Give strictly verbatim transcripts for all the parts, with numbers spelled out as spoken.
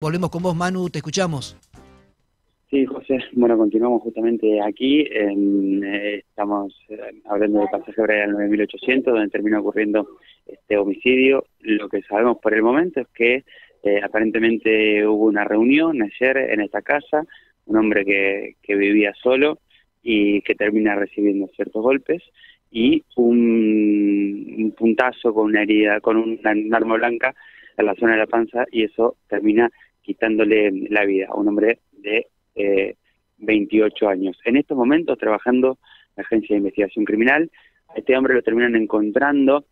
Volvemos con vos, Manu, te escuchamos. Sí, José, bueno, continuamos justamente aquí. En, eh, estamos hablando de Pasaje Braile al nueve mil ochocientos, donde termina ocurriendo este homicidio. Lo que sabemos por el momento es que eh, aparentemente hubo una reunión ayer en esta casa, un hombre que, que vivía solo y que termina recibiendo ciertos golpes, y un, un puntazo con una herida, con un, un arma blanca en la zona de la panza, y eso termina quitándole la vida a un hombre de eh, veintiocho años. En estos momentos, trabajando la Agencia de Investigación Criminal, a este hombre lo terminan encontrando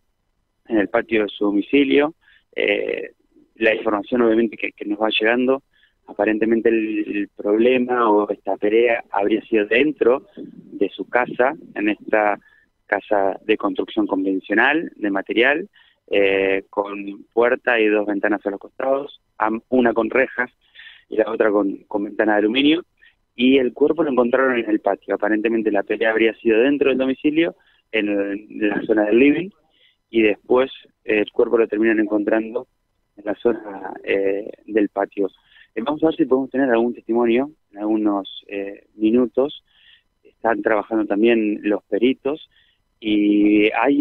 en el patio de su domicilio. Eh, la información, obviamente, que, que nos va llegando, aparentemente el, el problema o esta pelea habría sido dentro de su casa, en esta casa de construcción convencional, de material, Eh, con puerta y dos ventanas a los costados, una con rejas y la otra con, con ventana de aluminio, y el cuerpo lo encontraron en el patio. Aparentemente la pelea habría sido dentro del domicilio, en, el, en la zona del living, y después eh, el cuerpo lo terminan encontrando en la zona eh, del patio. Eh, vamos a ver si podemos tener algún testimonio en algunos eh, minutos. Están trabajando también los peritos, y hay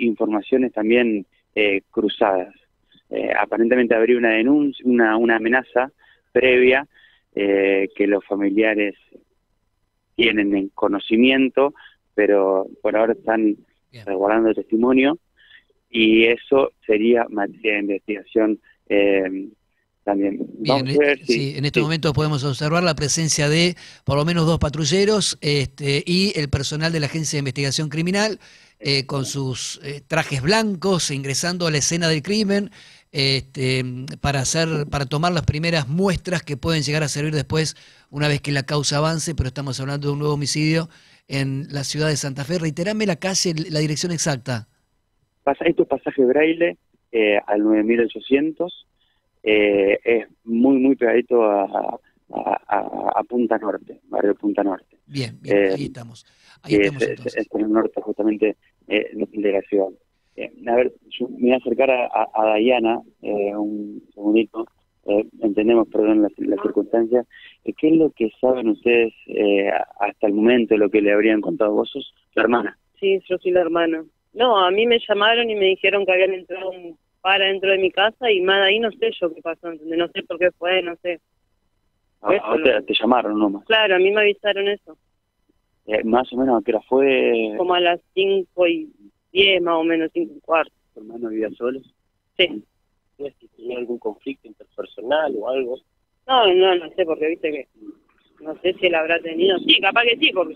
informaciones también eh, cruzadas. Eh, aparentemente habría una denuncia, una, una amenaza previa eh, que los familiares tienen en conocimiento, pero por ahora están resguardando el testimonio, y eso sería materia de investigación eh, también. Bien, Vamos a ver, sí, sí, en estos sí. momentos podemos observar la presencia de por lo menos dos patrulleros este, y el personal de la Agencia de Investigación Criminal eh, con sus eh, trajes blancos ingresando a la escena del crimen este, para, hacer, para tomar las primeras muestras que pueden llegar a servir después una vez que la causa avance, pero estamos hablando de un nuevo homicidio en la ciudad de Santa Fe. Reiterame la calle, la dirección exacta. Esto es Pasaje Braile eh, al nueve mil ochocientos. Eh, es muy, muy pegadito a, a, a, a Punta Norte, barrio Punta Norte. Bien, bien, eh, ahí estamos. Ahí estamos es, entonces. Es, es en el norte justamente eh, de la ciudad. Eh, a ver, yo me voy a acercar a, a, a Dayana eh, un segundito. Eh, entendemos, perdón, las, las circunstancias. Eh, ¿Qué es lo que saben ustedes eh, hasta el momento, lo que le habrían contado? ¿Vos sos la hermana? Sí, yo soy la hermana. No, a mí me llamaron y me dijeron que habían entrado un... para dentro de mi casa, y más de ahí no sé yo qué pasó, ¿entendés? No sé por qué fue, no sé. Ah, eso, te, no. te llamaron nomás. Claro, a mí me avisaron eso. Eh, ¿Más o menos a qué hora fue? Como a las cinco y diez, más o menos, cinco y cuarto. ¿Tu hermano vivía solo? Sí. ¿Tienes que tener algún conflicto interpersonal o algo? No, no, no sé, porque viste que... No sé si él habrá tenido... Sí, capaz que sí, porque...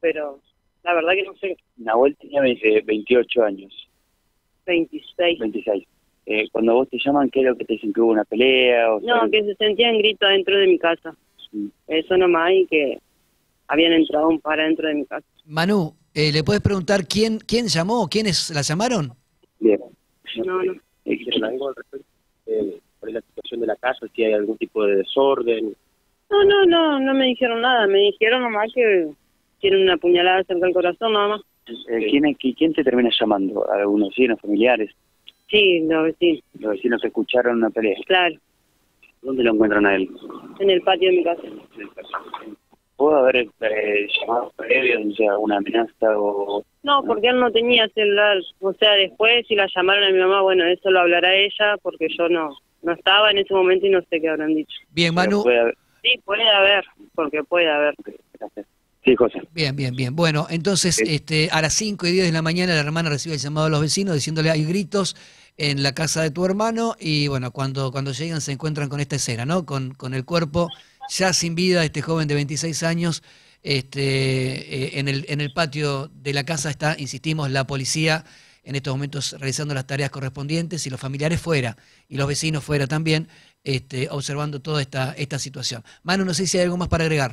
Pero la verdad que no sé. Nahuel tenía veintiocho años. veintiséis. veintiséis. Eh, cuando vos te llaman, ¿qué es lo que te dicen? ¿Que hubo una pelea? O no, sea... que se sentían gritos dentro de mi casa. Sí. Eso nomás, y que habían entrado un par dentro de mi casa. Manu, eh, ¿le puedes preguntar quién quién llamó? ¿Quiénes la llamaron? Bien. No, no. Eh, ¿Quieren algo al respecto? Eh, ¿Por la situación de la casa? ¿Si hay algún tipo de desorden? No, no, no, no me dijeron nada. Me dijeron nomás que tienen una puñalada cerca del corazón, nada más. Eh, ¿quién, ¿Quién te termina llamando? ¿Algunos vecinos, familiares? Sí, los vecinos. Los vecinos que escucharon una pelea. Claro. ¿Dónde lo encuentran a él? En el patio de mi casa. ¿Pudo haber eh, llamado previo, o sea, una amenaza o...? No, porque él no tenía celular. O sea, después si la llamaron a mi mamá, bueno, eso lo hablará ella, porque yo no, no estaba en ese momento y no sé qué habrán dicho. Bien, Manu. Puede sí, puede haber, porque puede haber. Gracias. Sí, José. Bien, bien, bien. Bueno, entonces sí. este, a las cinco y diez de la mañana la hermana recibe el llamado de los vecinos diciéndole hay gritos en la casa de tu hermano, y bueno, cuando cuando llegan se encuentran con esta escena, ¿no? Con, con el cuerpo ya sin vida, este joven de veintiséis años, este, eh, en, el, en el patio de la casa está, insistimos, la policía en estos momentos realizando las tareas correspondientes, y los familiares fuera, y los vecinos fuera también, este, observando toda esta, esta situación. Manu, no sé si hay algo más para agregar.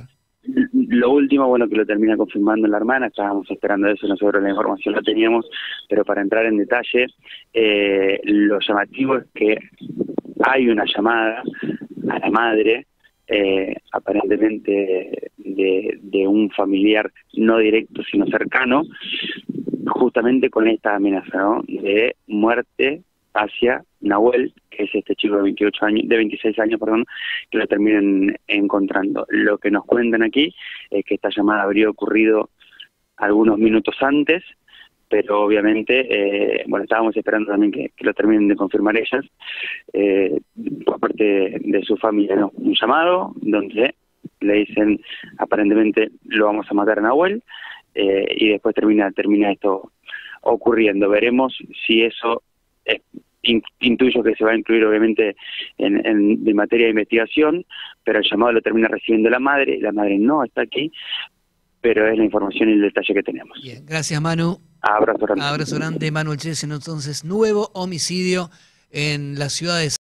Lo último, bueno, que lo termina confirmando la hermana, estábamos esperando eso, nosotros la información la teníamos, pero para entrar en detalle, eh, lo llamativo es que hay una llamada a la madre, eh, aparentemente de, de un familiar no directo sino cercano, justamente con esta amenaza, ¿no?, de muerte hacia Nahuel que es este chico de veintiocho años, de veintiséis años, perdón, que lo terminen encontrando. Lo que nos cuentan aquí es que esta llamada habría ocurrido algunos minutos antes, pero obviamente, eh, bueno, estábamos esperando también que, que lo terminen de confirmar ellas, eh, por parte de, de su familia, ¿no? Un llamado donde le dicen, aparentemente, lo vamos a matar a Nahuel, eh, y después termina, termina esto ocurriendo. Veremos si eso... Eh, intuyo que se va a incluir obviamente en, en, en materia de investigación, pero el llamado lo termina recibiendo la madre, la madre no está aquí, pero es la información y el detalle que tenemos. Bien, gracias Manu. Abrazo grande. Abrazo grande, Manuel Chesen, entonces, nuevo homicidio en la ciudad de Santa Fe.